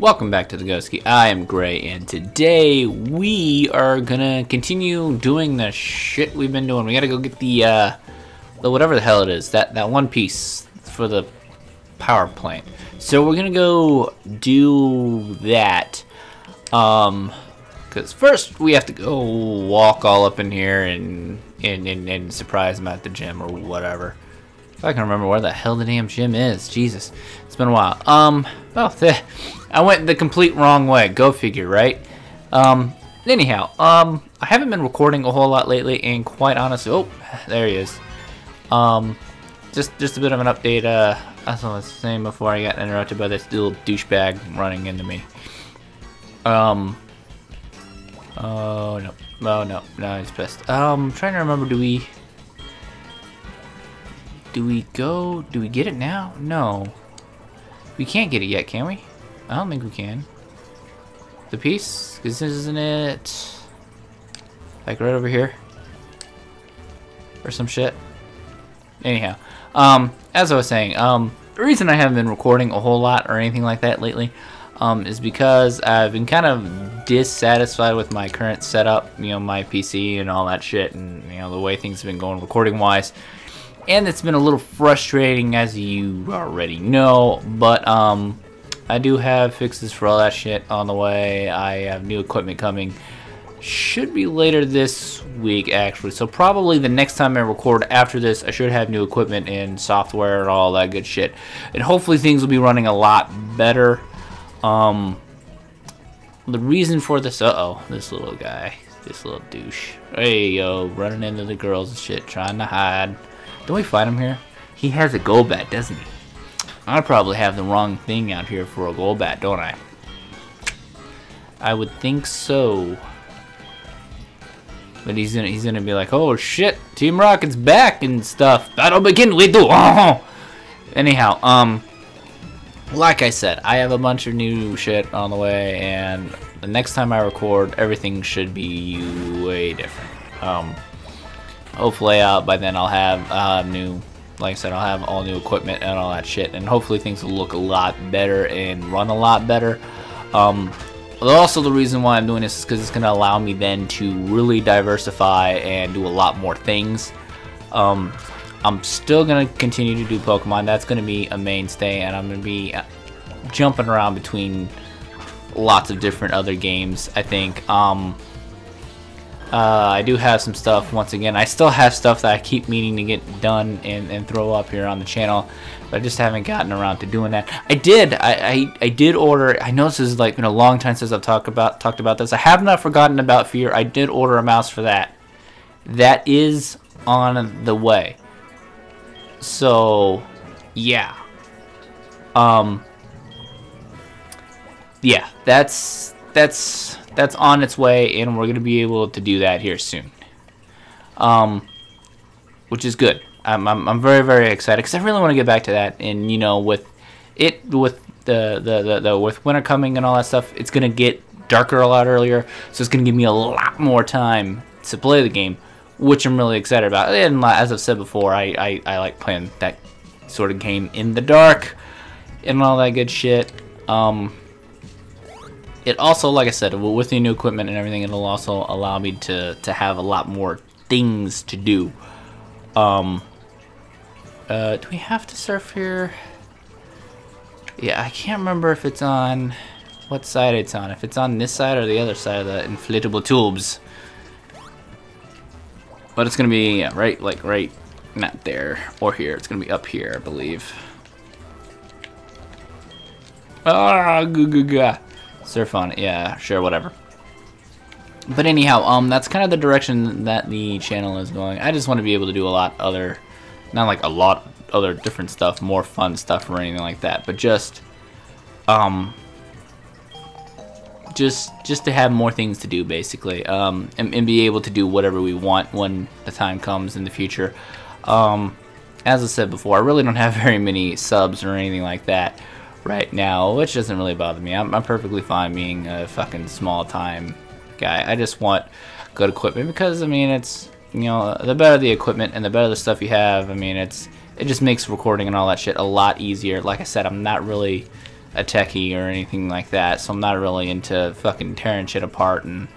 Welcome back to the Ghost Key. I am Gray, and today we are gonna continue doing the shit we've been doing. We gotta go get the whatever the hell it is, that one piece for the power plant. So we're gonna go do that. Because first we have to go walk all up in here and surprise them at the gym or whatever. If I can remember where the hell the damn gym is. Jesus, it's been a while. I went the complete wrong way. Go figure, right? Anyhow, I haven't been recording a whole lot lately, and quite honestly, oh, there he is. Just a bit of an update. I was on the same before I got interrupted by this little douchebag running into me. Oh no! Oh no! No, he's pissed. I'm trying to remember. Do we go? Do we get it now? No. We can't get it yet, can we? I don't think we can. The piece? 'Cause isn't it like right over here? Or some shit? Anyhow, as I was saying, the reason I haven't been recording a whole lot or anything like that lately is because I've been kind of dissatisfied with my current setup, you know, my PC and all that shit, and, you know, the way things have been going recording-wise. And it's been a little frustrating, as you already know, but I do have fixes for all that shit on the way. I have new equipment coming. Should be later this week, actually. So probably the next time I record after this, I should have new equipment and software and all that good shit. And hopefully things will be running a lot better. The reason for this... Uh-oh, this little guy. This little douche. Hey, yo, running into the girls and shit, trying to hide. Don't we find him here? He has a Golbat, doesn't he? I probably have the wrong thing out here for a Golbat, don't I? I would think so. But he's gonna be like, oh shit, Team Rocket's back and stuff. Battle begin, we do. Oh. Anyhow, like I said, I have a bunch of new shit on the way, and the next time I record, everything should be way different. Hopefully by then I'll have new, like I said, I'll have all new equipment and all that shit, and hopefully things will look a lot better and run a lot better. Also, the reason why I'm doing this is because it's going to allow me then to really diversify and do a lot more things. I'm still going to continue to do Pokemon. That's going to be a mainstay, and I'm going to be jumping around between lots of different other games, I think. I do have some stuff, once again, I still have stuff that I keep meaning to get done and throw up here on the channel, but I just haven't gotten around to doing that. I did order, I know this is like been a long time since I've talked about this, I have not forgotten about Fear. I did order a mouse for that. That is on the way. So, yeah. Yeah, that's on its way, and we're going to be able to do that here soon, which is good. I'm very, very excited because I really want to get back to that. And you know, with winter coming and all that stuff, it's going to get darker a lot earlier, so it's going to give me a lot more time to play the game, which I'm really excited about. And as I've said before, I like playing that sort of game in the dark and all that good shit. It also, like I said, with the new equipment and everything, it'll also allow me to have a lot more things to do. Do we have to surf here? Yeah, I can't remember if it's on what side it's on. If it's on this side or the other side of the inflatable tubes. But it's going to be, yeah, right, like right, not there or here. It's going to be up here, I believe. Ah, goo-goo-gah. Surf on it, yeah, sure, whatever. But anyhow, that's kind of the direction that the channel is going. I just want to be able to do a lot other, not like a lot other different stuff, more fun stuff or anything like that, but just to have more things to do, basically, and be able to do whatever we want when the time comes in the future. As I said before, I really don't have very many subs or anything like that right now, which doesn't really bother me. I'm perfectly fine being a fucking small time guy. I just want good equipment because, I mean, it's, you know, the better the equipment and the better the stuff you have, I mean, it just makes recording and all that shit a lot easier. Like I said, I'm not really a techie or anything like that, so I'm not really into fucking tearing shit apart and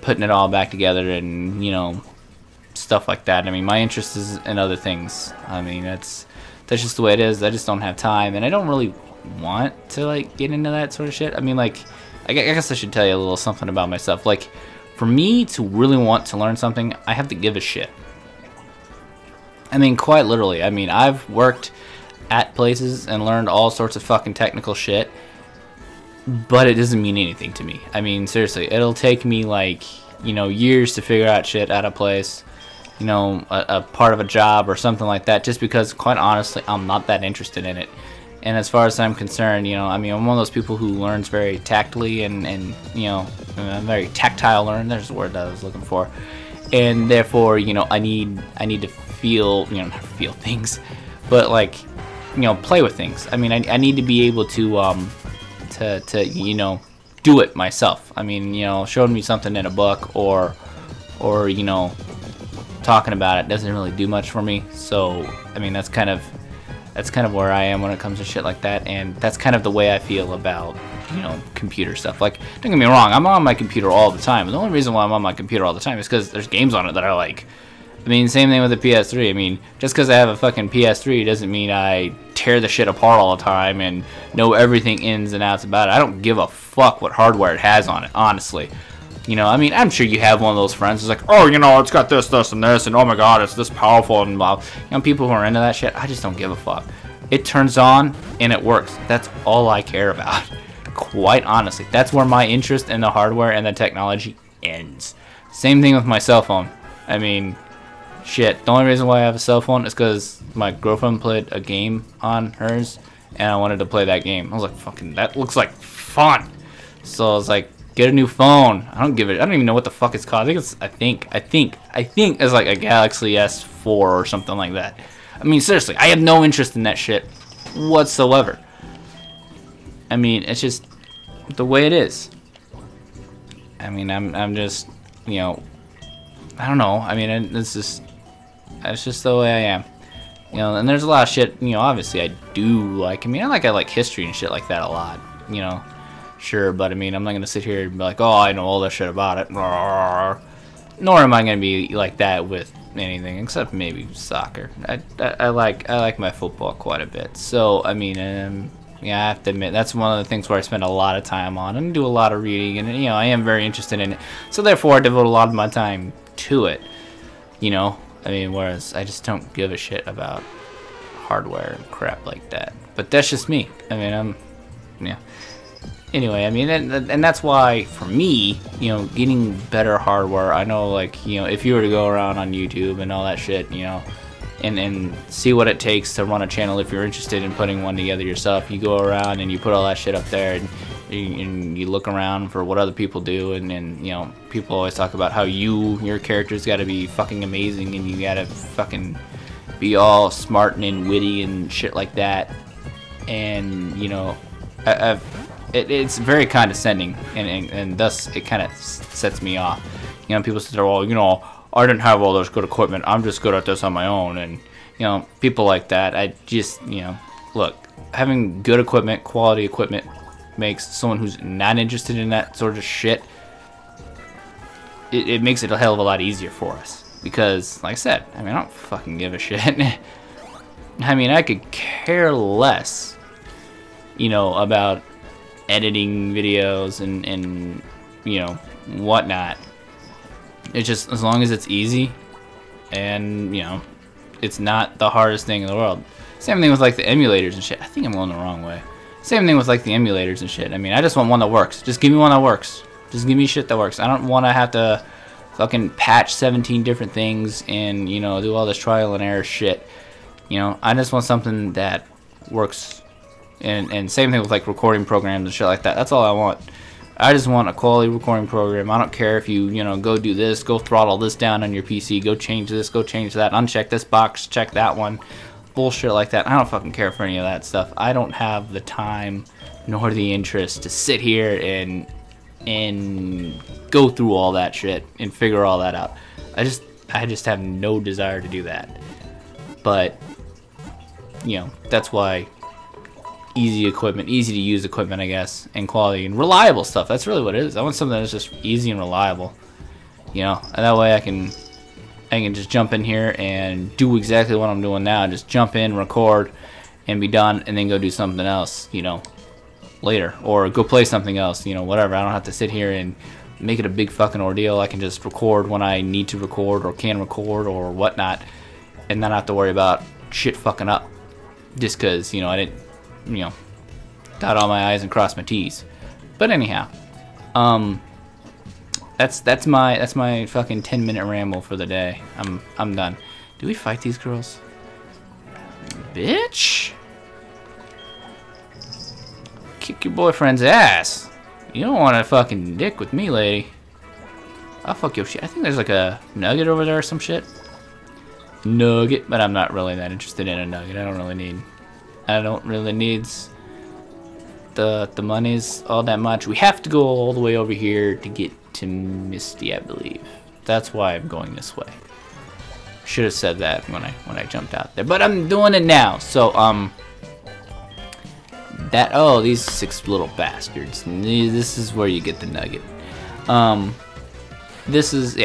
putting it all back together and, you know, stuff like that. I mean, my interest is in other things. I mean, that's just the way it is. I just don't have time, and I don't really want to, like, get into that sort of shit. I mean, like, I guess I should tell you a little something about myself. Like, for me to really want to learn something, I have to give a shit. I mean, quite literally. I mean, I've worked at places and learned all sorts of fucking technical shit, but it doesn't mean anything to me. I mean, seriously, it'll take me, like, you know, years to figure out shit at a place, you know, a part of a job or something like that, just because, quite honestly, I'm not that interested in it. And as far as I'm concerned, you know, I mean, I'm one of those people who learns very tactily and you know, I'm very tactile learner. There's the word that I was looking for. And therefore, you know, I need to feel, you know, not feel things, but, like, you know, play with things. I mean, I need to be able to you know, do it myself. I mean, you know, showing me something in a book or you know, talking about it doesn't really do much for me. So, I mean, that's kind of where I am when it comes to shit like that, and that's kind of the way I feel about, you know, computer stuff. Like, don't get me wrong, I'm on my computer all the time. The only reason why I'm on my computer all the time is because there's games on it that I like. I mean, same thing with the PS3. I mean, just because I have a fucking PS3 doesn't mean I tear the shit apart all the time and know everything ins and outs about it. I don't give a fuck what hardware it has on it, honestly. You know, I mean, I'm sure you have one of those friends who's like, oh, you know, it's got this, this, and this, and oh my god, it's this powerful, and blah. You know, people who are into that shit, I just don't give a fuck. It turns on, and it works. That's all I care about. Quite honestly, that's where my interest in the hardware and the technology ends. Same thing with my cell phone. I mean, shit, the only reason why I have a cell phone is because my girlfriend played a game on hers, and I wanted to play that game. I was like, fucking, that looks like fun. So I was like, get a new phone. I don't even know what the fuck it's called. I think it's like a Galaxy S4 or something like that. I mean, seriously, I have no interest in that shit whatsoever. I mean, it's just the way it is. I mean, I'm just, you know, I don't know. I mean, it's just the way I am. You know, and there's a lot of shit, you know, obviously I do like. I mean, I like history and shit like that a lot, you know. Sure, but I mean, I'm not gonna sit here and be like, oh, I know all that shit about it. Nor am I gonna be like that with anything except maybe soccer. I like my football quite a bit. So I mean, yeah, I have to admit that's one of the things where I spend a lot of time on and do a lot of reading, and you know, I am very interested in it. So therefore, I devote a lot of my time to it. You know, I mean, whereas I just don't give a shit about hardware and crap like that. But that's just me. I mean, yeah. Anyway, I mean, and that's why, for me, you know, getting better hardware, I know, like, you know, if you were to go around on YouTube and all that shit, you know, and see what it takes to run a channel if you're interested in putting one together yourself, you go around and you put all that shit up there, and you look around for what other people do, and, you know, people always talk about how your character's gotta be fucking amazing, and you gotta fucking be all smart and witty and shit like that, and, you know, it's very condescending, and thus it kind of sets me off. You know, people sit there, well, you know, I didn't have all this good equipment. I'm just good at this on my own, and, you know, people like that. I just, you know, look, having good equipment, quality equipment, makes someone who's not interested in that sort of shit, it makes it a hell of a lot easier for us. Because, like I said, I mean, I don't fucking give a shit. I mean, I could care less, you know, about editing videos and you know, whatnot. It's just, as long as it's easy and, you know, it's not the hardest thing in the world. Same thing with, like, the emulators and shit. I think I'm going the wrong way. Same thing with, like, the emulators and shit. I mean, I just want one that works. Just give me one that works. Just give me shit that works. I don't want to have to fucking patch 17 different things and, you know, do all this trial and error shit. You know, I just want something that works. And same thing with, like, recording programs and shit like that. That's all I want. I just want a quality recording program. I don't care if you, you know, go do this, go throttle this down on your PC, go change this, go change that, uncheck this box, check that one, bullshit like that. I don't fucking care for any of that stuff. I don't have the time nor the interest to sit here and go through all that shit and figure all that out. I just have no desire to do that. But, you know, that's why easy equipment, easy to use equipment, I guess, and quality and reliable stuff. That's really what it is. I want something that's just easy and reliable, you know, and that way I can just jump in here and do exactly what I'm doing now. Just jump in, record, and be done, and then go do something else, you know, later, or go play something else, you know, whatever. I don't have to sit here and make it a big fucking ordeal. I can just record when I need to record or can record or whatnot, and not have to worry about shit fucking up just because, you know, I didn't, you know, dot all my I's and cross my T's. But anyhow, that's my fucking 10-minute ramble for the day. I'm done. Do we fight these girls? Bitch, kick your boyfriend's ass. You don't want to fucking dick with me, lady. I'll fuck your shit. I think there's like a nugget over there or some shit. Nugget, but I'm not really that interested in a nugget. I don't really need the monies all that much. We have to go all the way over here to get to Misty, I believe. That's why I'm going this way. Should have said that when I jumped out there, but I'm doing it now. So that, oh, these six little bastards. This is where you get the nugget. This is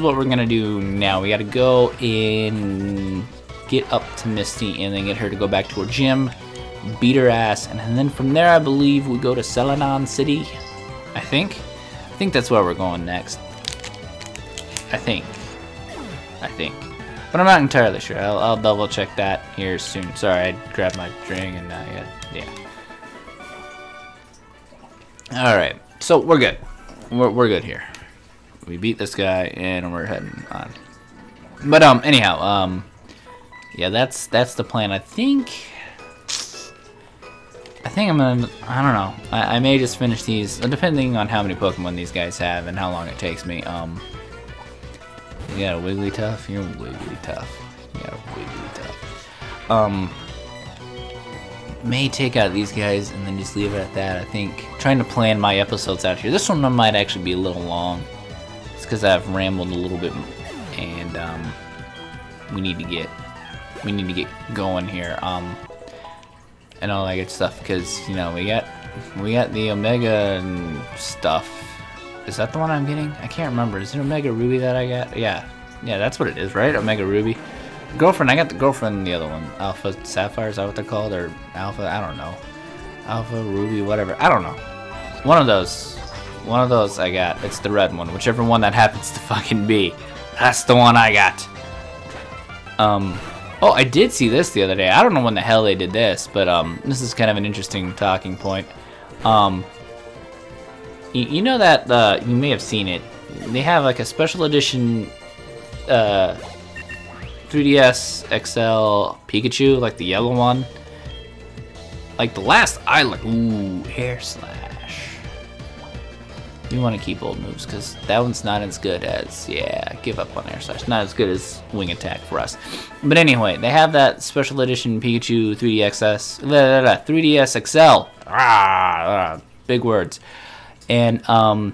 what we're gonna do now. We gotta go in, get up to Misty, and then get her to go back to her gym, beat her ass, and then from there I believe we go to Celadon City. I think that's where we're going next. I think. But I'm not entirely sure. I'll double check that here soon. Sorry, I grabbed my drink and yeah. Alright, so we're good. We're good here. We beat this guy and we're heading on. But anyhow, yeah, that's the plan. I think I'm gonna, I don't know. I may just finish these, depending on how many Pokemon these guys have and how long it takes me. You got a Wigglytuff? You're Wigglytuff. You got a Wigglytuff. May take out these guys and then just leave it at that, I think. Trying to plan my episodes out here. This one might actually be a little long. It's because I've rambled a little bit, and we need to get going here. And all that good stuff, because, you know, we got the Omega and stuff. Is that the one I'm getting? I can't remember. Is it Omega Ruby that I got? Yeah, that's what it is, right? Omega Ruby. Girlfriend, I got the girlfriend and the other one. Alpha Sapphire, is that what they're called? Or Alpha, I don't know. Alpha, Ruby, whatever. I don't know. One of those I got. It's the red one. Whichever one that happens to fucking be. That's the one I got. Oh, I did see this the other day. I don't know when the hell they did this, but this is kind of an interesting talking point. You know that, you may have seen it, they have like a special edition 3DS XL Pikachu, like the yellow one. Like the last island, ooh, hair slash. We want to keep old moves because that one's not as good as, yeah, give up on hair slash. Not as good as wing attack for us. But anyway, they have that special edition Pikachu 3DS XL. Ah, big words. And for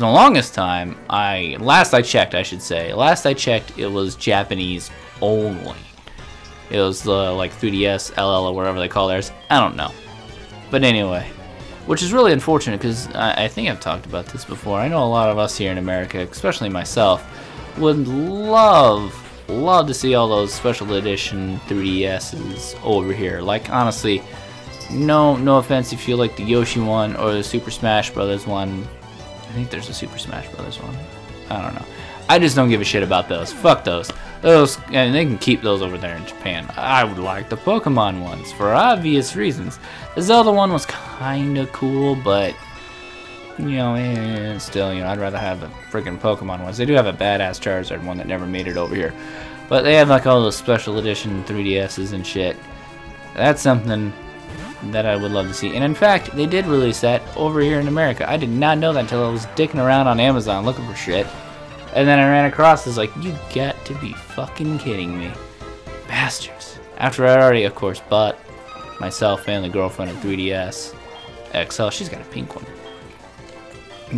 the longest time, last I checked, it was Japanese only. It was the like 3DS LL or whatever they call theirs. I don't know. But anyway, which is really unfortunate because I think I've talked about this before. I know a lot of us here in America, especially myself, would love to see all those special edition 3DSs over here. Like honestly. No offense if you like the Yoshi one or the Super Smash Brothers one. I think there's a Super Smash Brothers one. I don't know. I just don't give a shit about those. Fuck those. Those, and they can keep those over there in Japan. I would like the Pokemon ones for obvious reasons. The Zelda one was kind of cool, but you know, still, you know, I'd rather have the freaking Pokemon ones. They do have a badass Charizard one that never made it over here, but they have like all those special edition 3DSs and shit. That's something that I would love to see. And in fact, they did release that over here in America. I did not know that until I was dicking around on Amazon looking for shit. And then I ran across this, like, you got to be fucking kidding me. Bastards. After I already, of course, bought myself and the girlfriend a 3DS XL. She's got a pink one.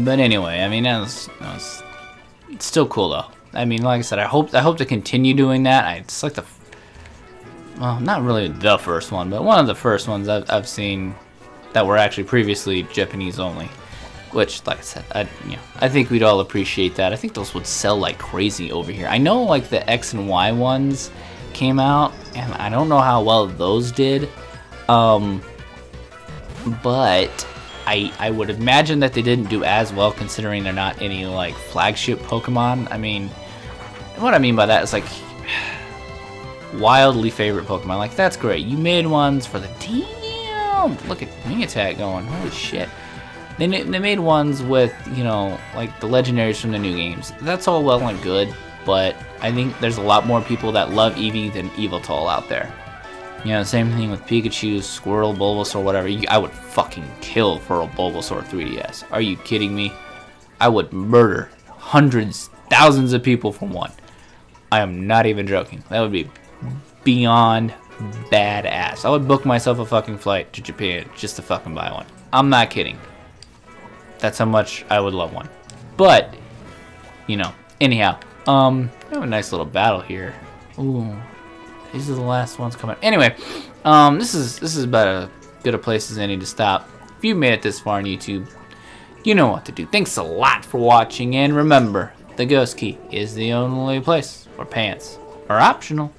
But anyway, I mean, that was it's still cool, though. I mean, like I said, I hope to continue doing that. It's like the well, not really the first one, but one of the first ones I've seen that were actually previously Japanese only. Which, like I said, I think we'd all appreciate that. I think those would sell like crazy over here. I know like the X and Y ones came out, and I don't know how well those did. But I would imagine that they didn't do as well, considering they're not any like flagship Pokemon. I mean, what I mean by that is like wildly favorite Pokemon. Like, that's great. You made ones for the team. Look at Wing Attack going. Holy shit. They made ones with, you know, like the legendaries from the new games. That's all well and good, but I think there's a lot more people that love Eevee than Eviltoll out there. You know, same thing with Pikachu, Squirtle, Bulbasaur, whatever. I would fucking kill for a Bulbasaur 3DS. Are you kidding me? I would murder hundreds, thousands of people for one. I am not even joking. That would be beyond badass. I would book myself a fucking flight to Japan just to fucking buy one. I'm not kidding. That's how much I would love one. But, you know, anyhow, we have a nice little battle here. Ooh, these are the last ones coming. Anyway, this is about as good a place as any to stop. If you made it this far on YouTube, you know what to do. Thanks a lot for watching, and remember, the Ghost Key is the only place where pants are optional.